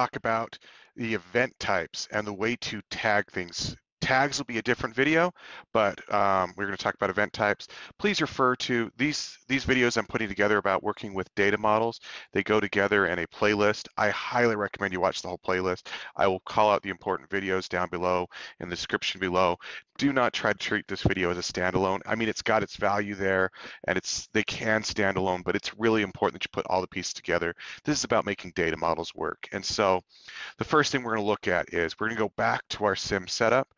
talk about the event types and the way to tag things. Tags will be a different video, but we're going to talk about event types. Please refer to these videos I'm putting together about working with data models. They go together in a playlist. I highly recommend you watch the whole playlist. I will call out the important videos down below in the description below. Do not try to treat this video as a standalone. I mean, it's got its value there, and they can stand alone, but it's really important that you put all the pieces together. This is about making data models work. And so the first thing we're going to look at is we're going to go back to our sim setup,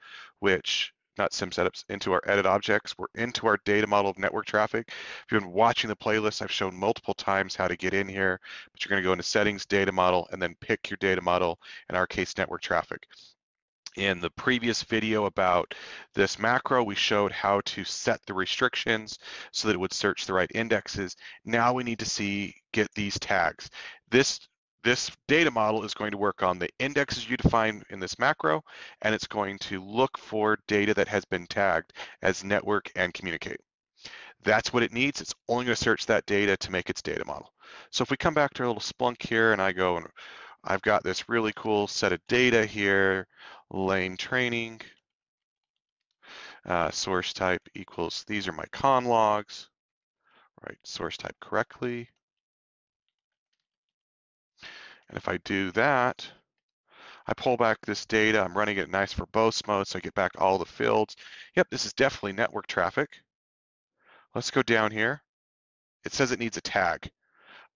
into our edit objects. We're into our data model of network traffic. If you've been watching the playlist, I've shown multiple times how to get in here, but you're going to go into settings, data model, and then pick your data model, in our case, network traffic. In the previous video about this macro, we showed how to set the restrictions so that it would search the right indexes. Now we need to get these tags. This data model is going to work on the indexes you define in this macro, and it's going to look for data that has been tagged as network and communicate. That's what it needs. It's only going to search that data to make its data model. So if we come back to our little Splunk here, and I go, and I've got this really cool set of data here, Lame training, source type equals, these are my con logs, right? Source type correctly. And if I do that, I pull back this data. I'm running it nice verbose mode, so I get back all the fields. Yep, this is definitely network traffic. Let's go down here. It says it needs a tag.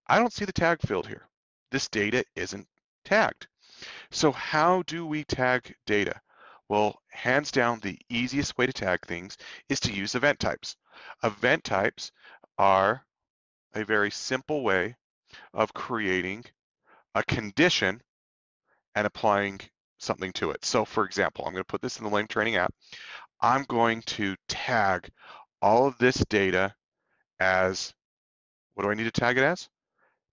I don't see the tag field here. This data isn't tagged. So how do we tag data? Well, hands down, the easiest way to tag things is to use event types. Event types are a very simple way of creating a condition and applying something to it. So for example, I'm going to put this in the Lame training app. I'm going to tag all of this data as, what do I need to tag it as?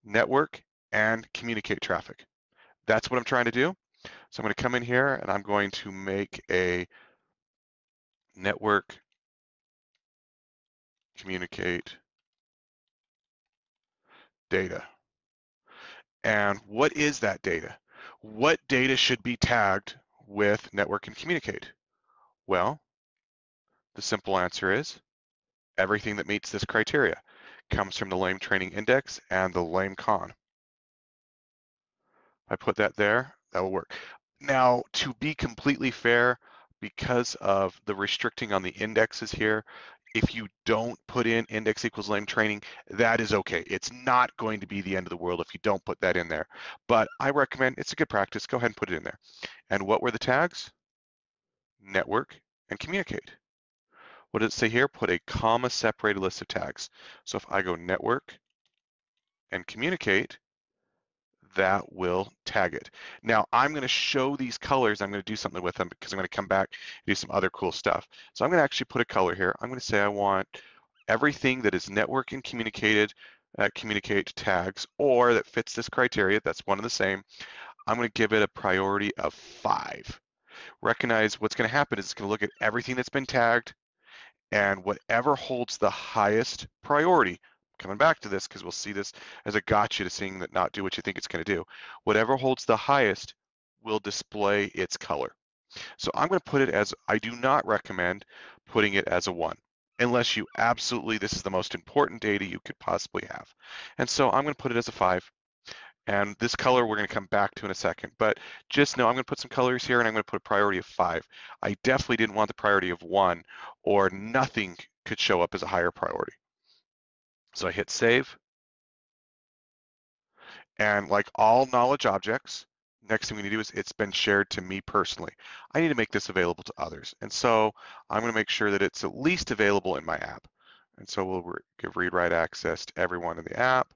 Network and communicate traffic. That's what I'm trying to do. So I'm going to come in here and I'm going to make a network communicate data. And what is that data? What data should be tagged with network and communicate? Well, the simple answer is everything that meets this criteria comes from the Lame training index and the Lame con. If I put that there, that will work. Now, to be completely fair, because of the restricting on the indexes here, if you don't put in index equals Lame training, that is okay. It's not going to be the end of the world if you don't put that in there. But I recommend, it's a good practice, go ahead and put it in there. And what were the tags? Network and communicate. What does it say here? Put a comma separated list of tags. So if I go network and communicate, that will tag it. Now I'm going to show these colors. I'm going to do something with them because I'm going to come back and do some other cool stuff. So I'm going to actually put a color here. I'm going to say I want everything that is network and communicate tags or that fits this criteria. That's one and the same. I'm going to give it a priority of 5. Recognize what's going to happen is it's going to look at everything that's been tagged and whatever holds the highest priority. Coming back to this because we'll see this as a gotcha to seeing that not do what you think it's going to do. Whatever holds the highest will display its color. So I'm going to put it as, I do not recommend putting it as a 1 unless you absolutely, this is the most important data you could possibly have. And so I'm going to put it as a 5. And this color we're going to come back to in a second, but just know I'm going to put some colors here and I'm going to put a priority of 5. I definitely didn't want the priority of 1 or nothing could show up as a higher priority. So I hit save, and like all knowledge objects, next thing we need to do is it's been shared to me personally. I need to make this available to others, and so I'm going to make sure that it's at least available in my app. And so we'll give read-write access to everyone in the app.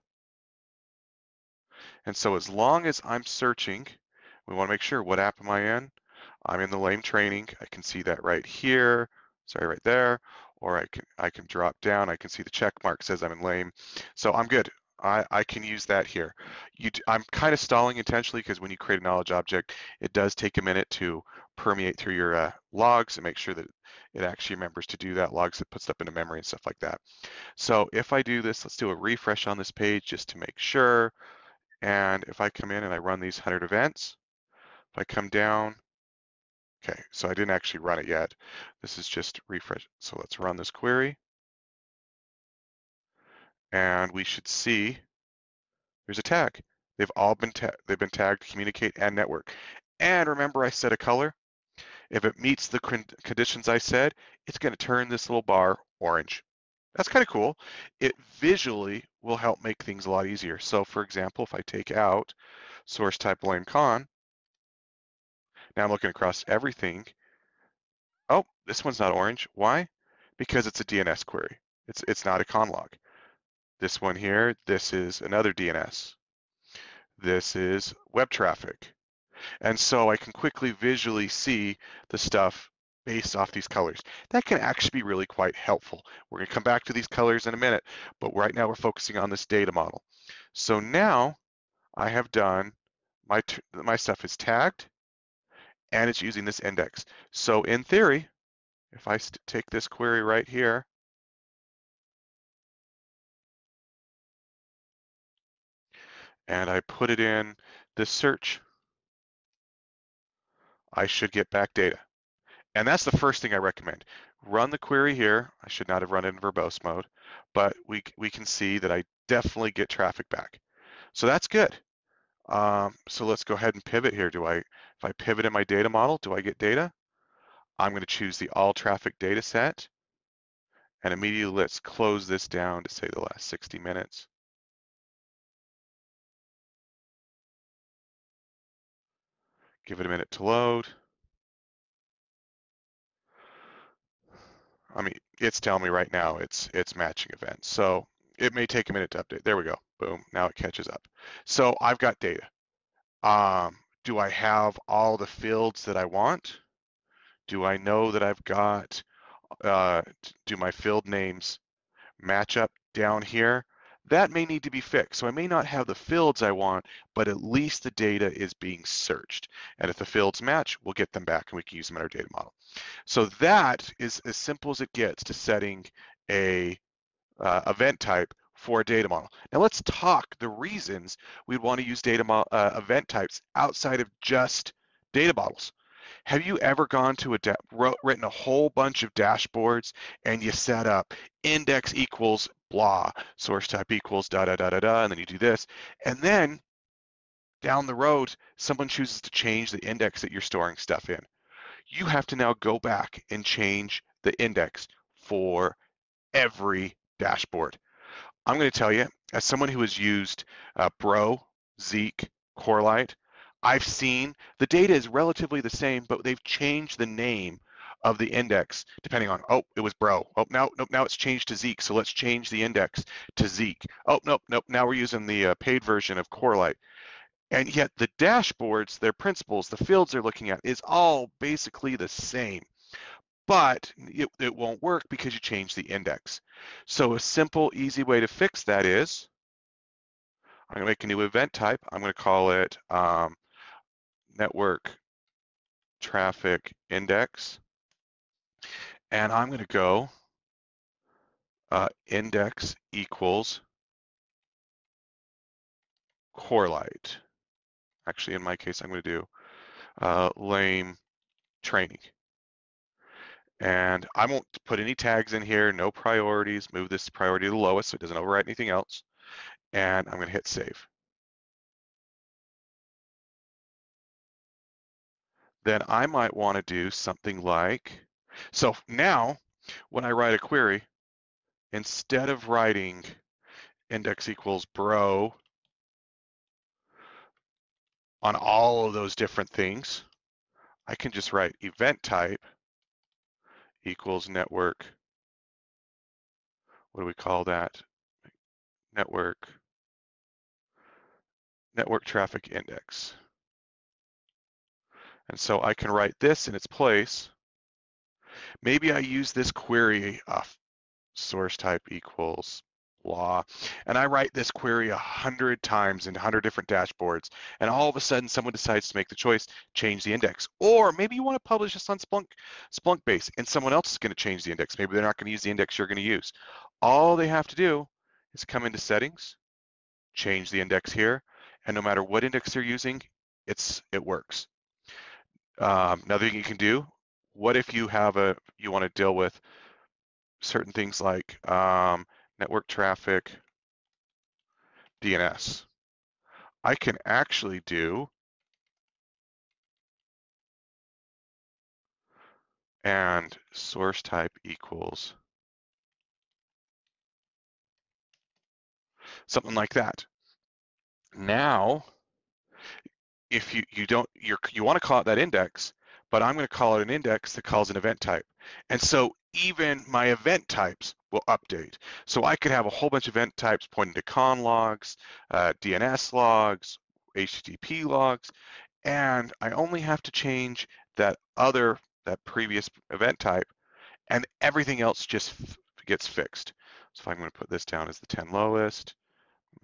And so as long as I'm searching, we want to make sure, what app am I in? I'm in the Lame training. I can see that right here, sorry, right there. Or I can drop down, I can see the check mark says I'm in Lame. So I'm good, I can use that here. I'm kind of stalling intentionally because when you create a knowledge object, it does take a minute to permeate through your logs and make sure that it actually remembers to do that, logs that puts up into memory and stuff like that. So if I do this, let's do a refresh on this page just to make sure. And if I come in and I run these 100 events, if I come down, okay, so I didn't actually run it yet. This is just refresh. So let's run this query. And we should see, there's a tag. They've all been tagged communicate and network. And remember I said a color. If it meets the conditions I said, it's going to turn this little bar orange. That's kind of cool. It visually will help make things a lot easier. So for example, if I take out source type Lame Con, now I'm looking across everything. Oh, this one's not orange. Why? Because it's a DNS query. It's not a con log. This one here, this is another DNS. This is web traffic. And so I can quickly visually see the stuff based off these colors. That can actually be really quite helpful. We're going to come back to these colors in a minute, but right now we're focusing on this data model. So now I have done, my stuff is tagged and it's using this index. So in theory, if I take this query right here, and I put it in this search, I should get back data. And that's the first thing I recommend. Run the query here. I should not have run it in verbose mode, but we can see that I definitely get traffic back. So that's good. So let's go ahead and pivot here. If I pivot in my data model, do I get data? I'm going to choose the all traffic data set. And immediately let's close this down to say the last 60 minutes. Give it a minute to load. I mean, it's telling me right now it's matching events. So it may take a minute to update. There we go. Boom. Now it catches up. So I've got data. Do I have all the fields that I want? Do I know that I've got, do my field names match up down here? That may need to be fixed. So I may not have the fields I want, but at least the data is being searched. And if the fields match, we'll get them back and we can use them in our data model. So that is as simple as it gets to setting a event type for a data model. Now let's talk the reasons we'd want to use event types outside of just data models. Have you ever gone to written a whole bunch of dashboards and you set up index equals blah, source type equals da da da da da, and then you do this, and then down the road someone chooses to change the index that you're storing stuff in. You have to now go back and change the index for every dashboard. I'm going to tell you, as someone who has used Bro, Zeek, Corelight, I've seen the data is relatively the same, but they've changed the name of the index depending on, oh, it was Bro. Oh, no, nope, now it's changed to Zeek, so let's change the index to Zeek. Oh, nope, nope, now we're using the paid version of Corelight. And yet the dashboards, their principles, the fields they're looking at is all basically the same, but it won't work because you change the index. So a simple, easy way to fix that is, I'm going to make a new event type. I'm going to call it network traffic index, and I'm going to go index equals Corelight. Actually, in my case, I'm going to do Lame training, and I won't put any tags in here, no priorities. Move this priority to the lowest so it doesn't overwrite anything else, and I'm going to hit save. Then I might want to do something like, so now when I write a query, instead of writing index equals Bro on all of those different things, I can just write event type equals network. What do we call that? Network traffic index. And so I can write this in its place. Maybe I use this query source type equals blah, and I write this query 100 times in 100 different dashboards, and all of a sudden someone decides to make the choice, change the index. Or maybe you want to publish this on Splunk base, and someone else is going to change the index. Maybe they're not going to use the index you're going to use. All they have to do is come into settings, change the index here, and no matter what index they're using, it works. Another thing you can do, what if you have you want to deal with certain things like network traffic, DNS. I can actually do, and source type equals something like that. Now, if you want to call it that index, but I'm going to call it an index that calls an event type. And so even my event types will update. So I could have a whole bunch of event types pointing to con logs, DNS logs, HTTP logs, and I only have to change that previous event type, and everything else just gets fixed. So if I'm going to put this down as the 10 lowest,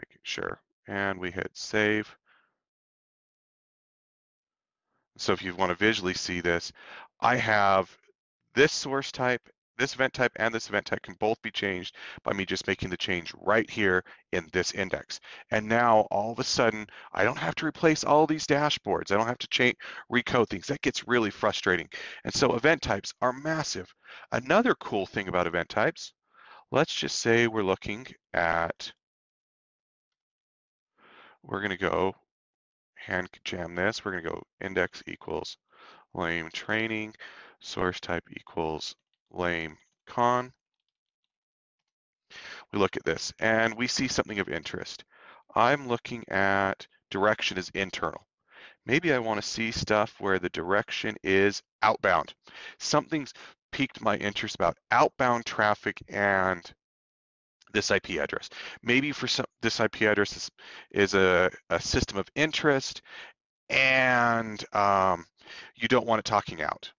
making sure, and we hit save. So if you want to visually see this, I have this source type, this event type, and this event type can both be changed by me just making the change right here in this index. And now all of a sudden, I don't have to replace all these dashboards. I don't have to recode things. That gets really frustrating. And so event types are massive. Another cool thing about event types, let's just say we're looking at, we're going to go hand jam this. We're going to go index equals lame training, source type equals lame con. We look at this and we see something of interest. I'm looking at direction is internal. Maybe I want to see stuff where the direction is outbound. Something's piqued my interest about outbound traffic and this IP address. Maybe for some, this IP address is a system of interest, and you don't want it talking out.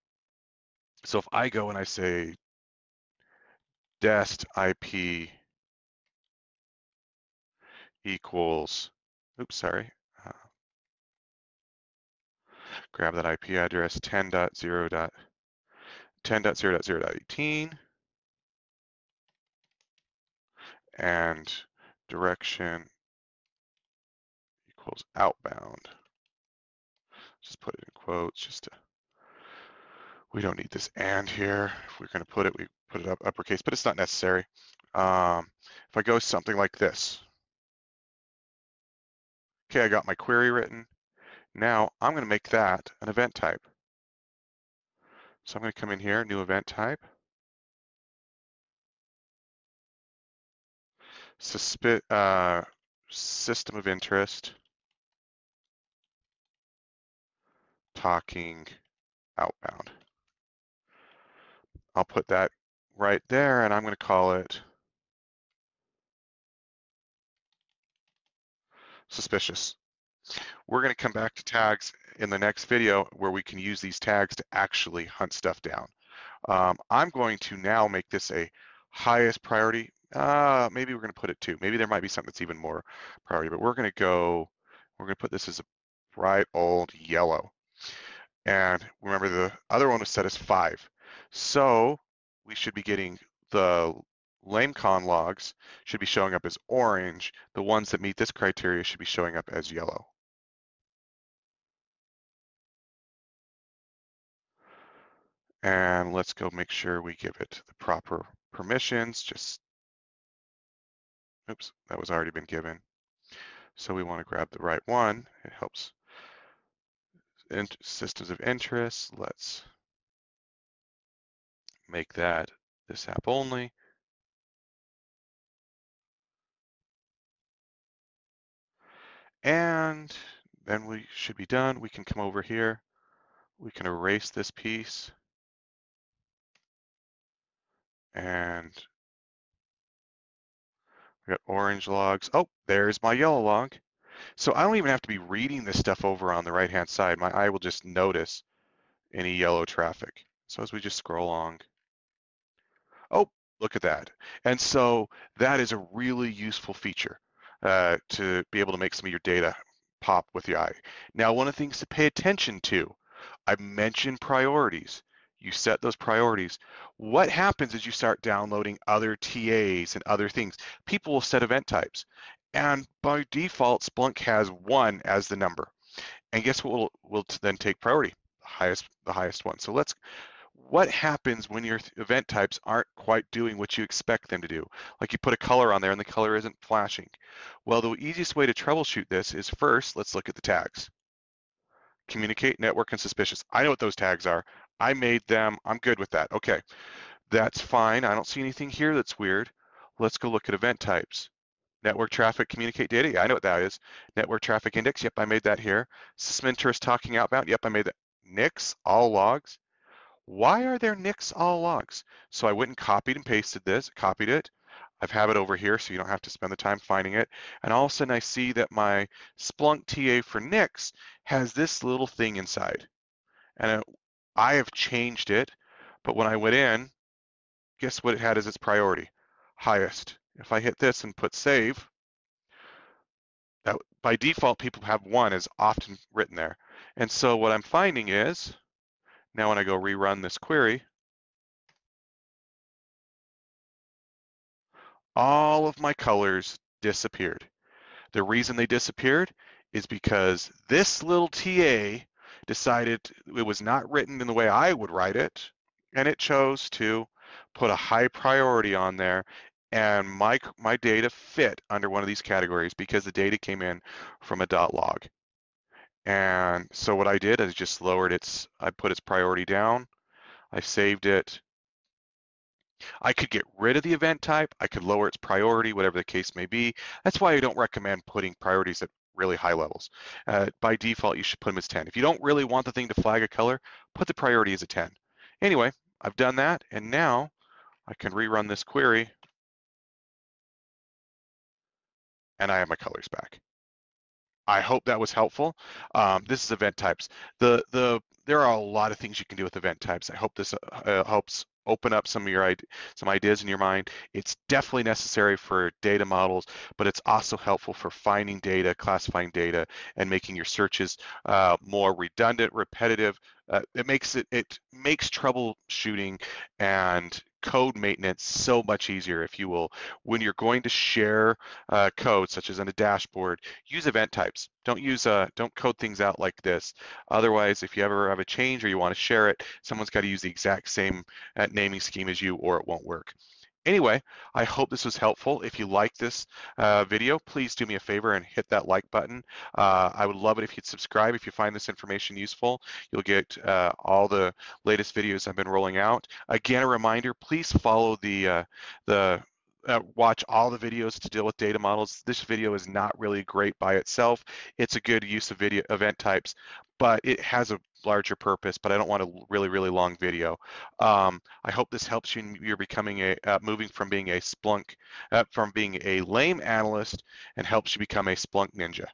So if I go and I say dest IP equals, oops, sorry, grab that IP address 10.0.0.18. and direction equals outbound. Just put it in quotes, just to, we don't need this and here. If we're gonna put it, we put it up uppercase, but it's not necessary. If I go something like this, okay, I got my query written. Now I'm gonna make that an event type. So I'm gonna come in here, new event type. System of interest talking outbound. I'll put that right there, and I'm going to call it suspicious. We're going to come back to tags in the next video where we can use these tags to actually hunt stuff down. I'm going to now make this a highest priority. Maybe we're going to put it 2. Maybe there might be something that's even more priority, but we're going to put this as a bright old yellow. And remember, the other one was set as 5. So we should be getting the lame con logs should be showing up as orange. The ones that meet this criteria should be showing up as yellow. And let's go make sure we give it the proper permissions. Just oops, that was already been given. So we want to grab the right one. It helps. Systems of interest. Let's make that this app only. And then we should be done. We can come over here. We can erase this piece. And I got orange logs. Oh, there's my yellow log. So I don't even have to be reading this stuff over on the right-hand side. My eye will just notice any yellow traffic. So as we just scroll along, oh, look at that. And so that is a really useful feature to be able to make some of your data pop with the eye. Now, one of the things to pay attention to, I mentioned priorities. You set those priorities. What happens is you start downloading other TAs and other things. People will set event types. And by default, Splunk has 1 as the number. And guess what will then take priority? The highest one. So let's, what happens when your event types aren't quite doing what you expect them to do? Like you put a color on there and the color isn't flashing. Well, the easiest way to troubleshoot this is first, let's look at the tags. Communicate, network, and suspicious. I know what those tags are. I made them, I'm good with that. Okay, that's fine. I don't see anything here that's weird. Let's go look at event types. Network traffic, communicate data, yeah, I know what that is. Network traffic index, yep, I made that here. Sysmentorist talking outbound, yep, I made that. Nix, all logs. Why are there nix all logs? So I went and copied and pasted this, copied it. I have it over here so you don't have to spend the time finding it. And all of a sudden I see that my Splunk TA for nix has this little thing inside. And I have changed it, but when I went in, guess what it had as its priority? Highest. If I hit this and put save, that by default people have 1 is often written there. And so what I'm finding is, now when I go rerun this query, all of my colors disappeared. The reason they disappeared is because this little TA decided it was not written in the way I would write it, and it chose to put a high priority on there, and my data fit under one of these categories because the data came in from a .log. And so what I did is just lowered its, I put its priority down, I saved it. I could get rid of the event type, I could lower its priority, whatever the case may be. That's why I don't recommend putting priorities at really high levels. By default, you should put them as 10. If you don't really want the thing to flag a color, put the priority as a 10. Anyway, I've done that, and now I can rerun this query, and I have my colors back. I hope that was helpful. This is event types. There are a lot of things you can do with event types. I hope this helps open up some ideas in your mind. It's definitely necessary for data models, but it's also helpful for finding data, classifying data, and making your searches more redundant, repetitive. It makes troubleshooting and code maintenance so much easier if you will. When you're going to share code, such as in a dashboard, use event types. Don't code things out like this. Otherwise, if you ever have a change or you want to share it, someone's got to use the exact same naming scheme as you, or it won't work. Anyway, I hope this was helpful. If you like this video, please do me a favor and hit that like button. I would love it if you'd subscribe. If you find this information useful, you'll get all the latest videos I've been rolling out. Again, a reminder, please follow watch all the videos to deal with data models. This video is not really great by itself. It's a good use of event types, but it has a larger purpose, but I don't want a really long video. I hope this helps you in you're becoming moving from being a Lame analyst and helps you become a Splunk ninja.